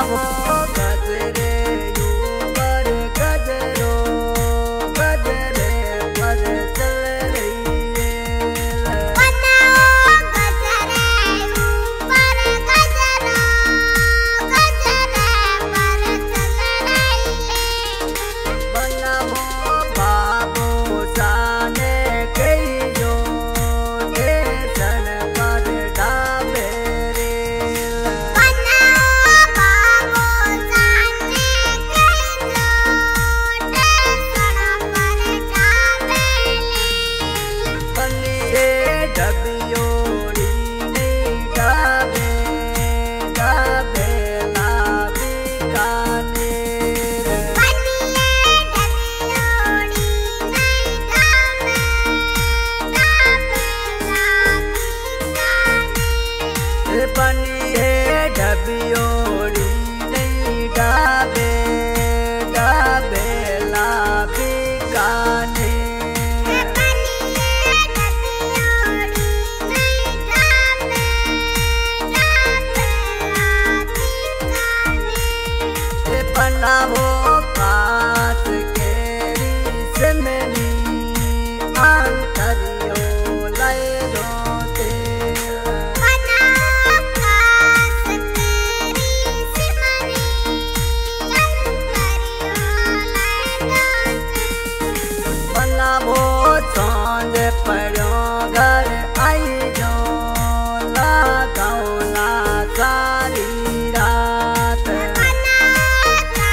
आओ गजरे ऊपर गजरो, गजरे पर चल रही है। बनाओ गजरे ऊपर गजरो, गजरे पर चल रही है। बनाओ बाबू जाने कहियो डबियोड़ी नहीं डाबे डाबे लाबी काने। बनाओ पात केरी सिमरी आंतरियों लय रोते। बनाओ गजरे ऊपर गजरो, गजरे पर चल रही है। बनाओ गजरे ऊपर गजरो, गजरे पर चल रही है। बनाओ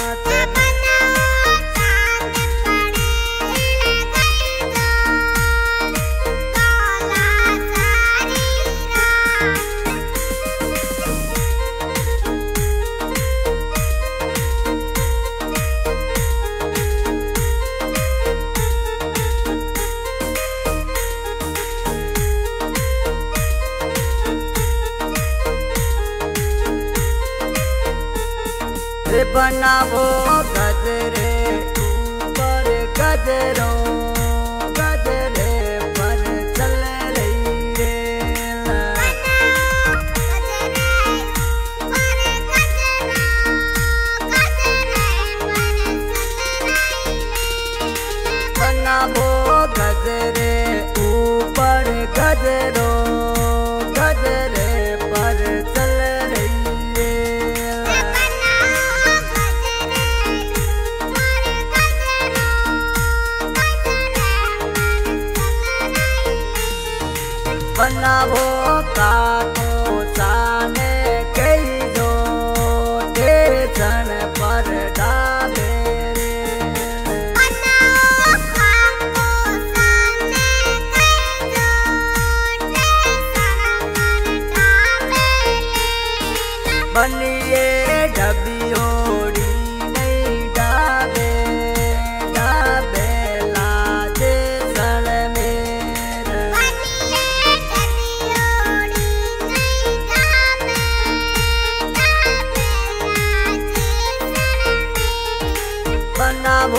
गजरे ऊपर गजरो, गजरे पर चल रही है। बनाओ काको जाने कहियो देसन पर डाबे रे। बनाओ काको जाने कहियो देसन पर डाबे रे। बनिए डबियोड़ी नहीं डाबे डाबे लाजे सन मेरे। बनाओ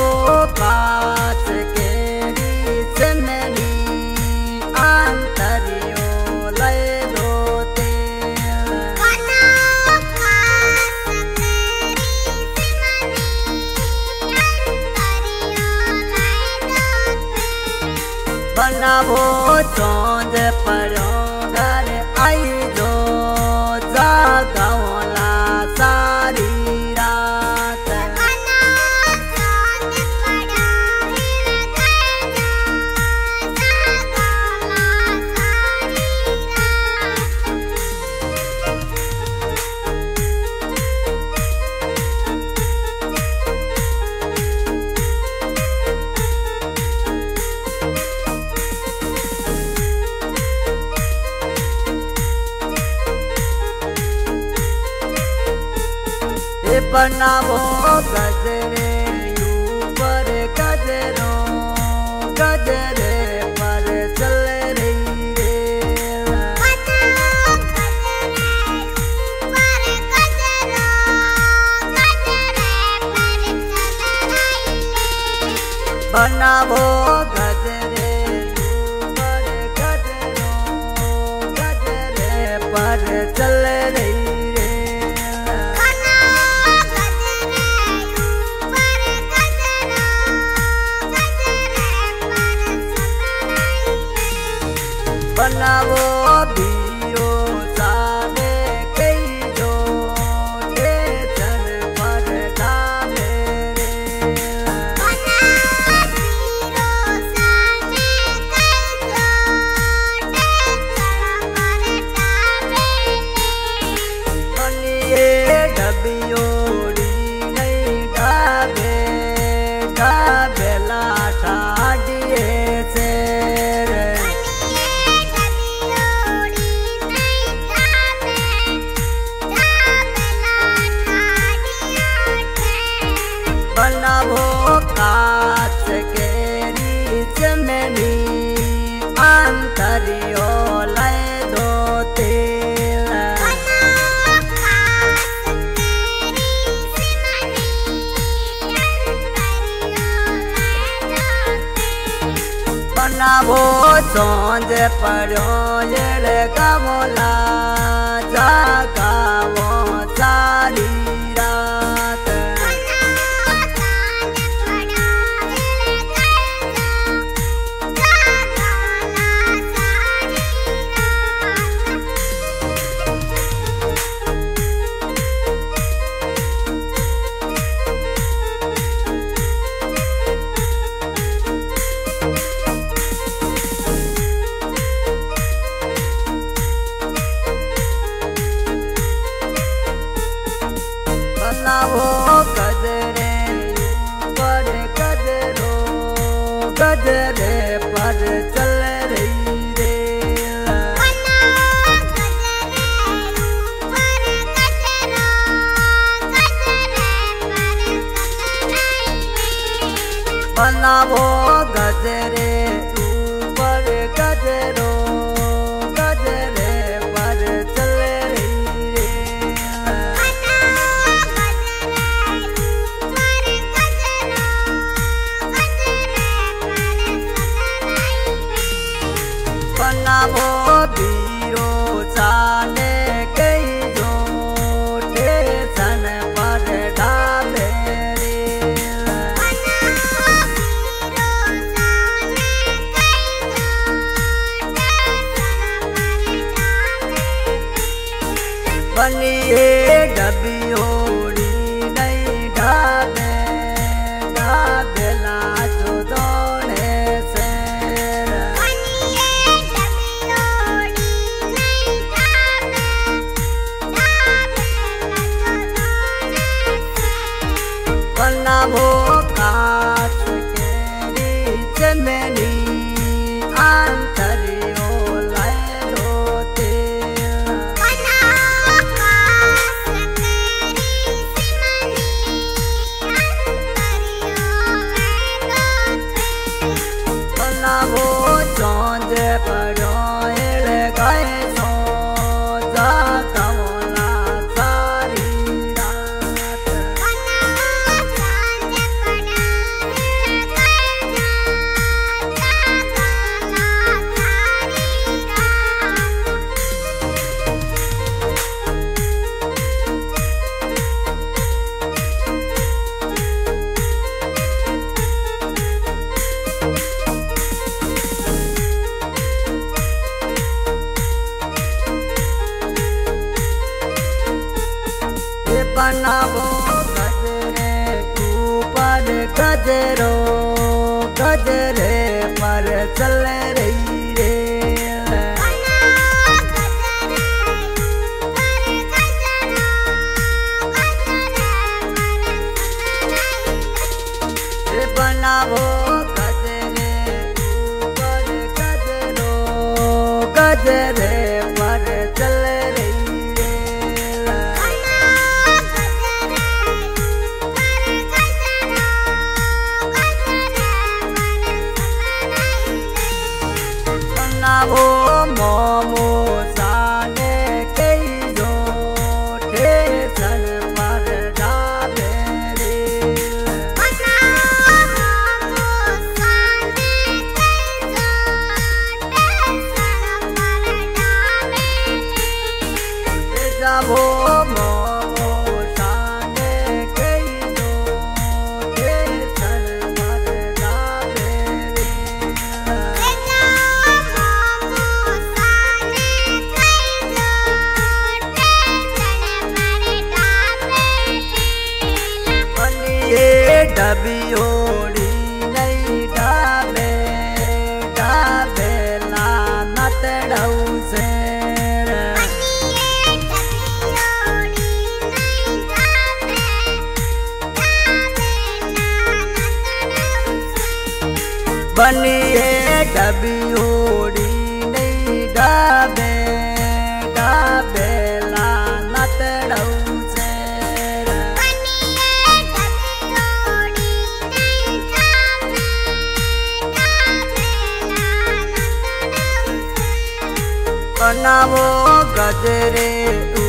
पात केरी सिमरी आंतरियों लय रोते। बनाओ पात केरी सिमरी आंतरियों लय रोते। बनाओ चौंद पर घर आई जो जागौला सारी रात। बनाओ गजरे ऊपर गजरो, गजरे पर चल रही है। बनाओ गजरे ऊपर गजरो, गजरे पर चल रही है। बनाओ गजरे बनावो दियो साने कई जो ये चल पड़ता मेरे बनावो दियो साने कई जो ये चल पड़ता मेरे बनिए डबियोड़ी नहीं डाबे डाबे लाटा डिए से बनावो काच के रीच में नी आंतरियो लय दो तेल बनावो सोंज पड़ो ये गमला जागावो सारी रात बनावो गजरे ऊपर गजरो गजरे पर चल रही रेल बनावो गजरे ऊपर गजरो गजरे पर चल रही रेल बनावो गजरे ऊपर गजरो गजरे पर चल बनावो दियो साने कई जो सन पर डाले बनिए डबियोड़ी नहीं डाले डाले लाजो दोने से बनावो काच के रीच में नी आंतरियो लय दो तेल बनावो काच के रीच में नी आंतरियो लय दो तेल बनावो चौंज पड़ो ये गाय बनावो गजरे ऊपर गजरो गजरे पर चल रही रेल बनावो गजरे ऊपर गजरो गजरे पर चल रही रेल बनावो गजरे ऊपर गजरो गजरे पर चल रही बनावो मोमो साने कई जो सन पर डाले रेल बनावो मोमो साने कई जो सन पर डाले। बनिए डबी होड़ी नहीं डाबे डाबे लानत रहूं से बनिए डबी होड़ी नहीं डाबे डाबे लानत रहूं से बनावो गजरे।